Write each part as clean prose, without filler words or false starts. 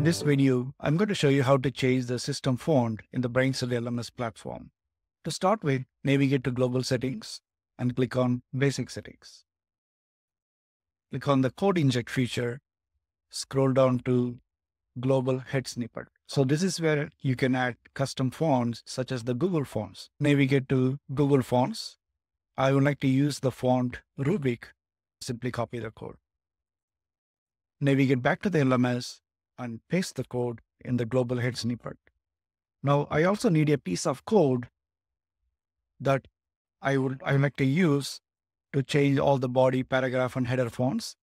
In this video, I'm going to show you how to change the system font in the BrainCert LMS platform. To start with, navigate to Global Settings and click on Basic Settings. Click on the Code Inject feature, scroll down to Global Head Snippet. So this is where you can add custom fonts such as the Google Fonts. Navigate to Google Fonts. I would like to use the font Rubik. Simply copy the code. Navigate back to the LMS and paste the code in the global head snippet. Now I also need a piece of code that I would like to use to change all the body, paragraph, and header fonts.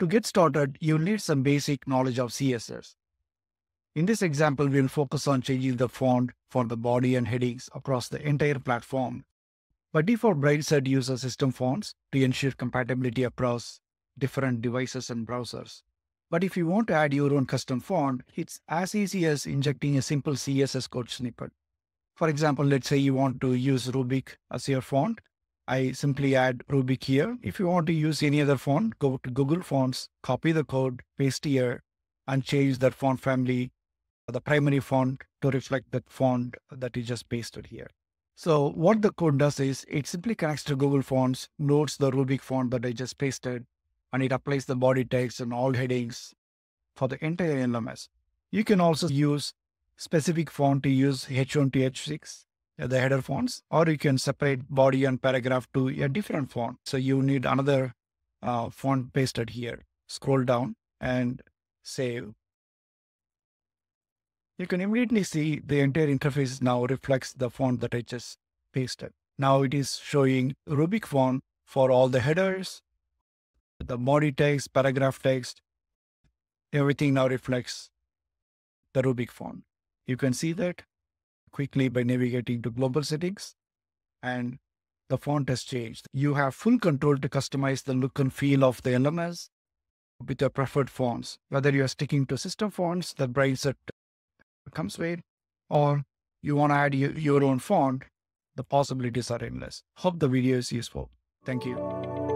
To get started, you'll need some basic knowledge of CSS. In this example, we'll focus on changing the font for the body and headings across the entire platform. By default, BrainCert uses system fonts to ensure compatibility across different devices and browsers. But if you want to add your own custom font, it's as easy as injecting a simple CSS code snippet. For example, let's say you want to use Rubik as your font. I simply add Rubik here. If you want to use any other font, go to Google Fonts, copy the code, paste here, and change that font family, the primary font, to reflect that font that you just pasted here. So what the code does is it simply connects to Google Fonts, notes the Rubik font that I just pasted, and it applies the body text and all headings for the entire LMS. You can also use specific font to use H1 to H6. The header fonts, or you can separate body and paragraph to a different font. So you need another font pasted here. Scroll down and save. You can immediately see the entire interface now reflects the font that I just pasted. Now it is showing Rubik font for all the headers, the body text, paragraph text, everything now reflects the Rubik font. You can see that quickly by navigating to global settings, and the font has changed. You have full control to customize the look and feel of the LMS with your preferred fonts, whether you are sticking to system fonts that BrainCert comes with, or you want to add your own font. The possibilities are endless. Hope the video is useful. Thank you.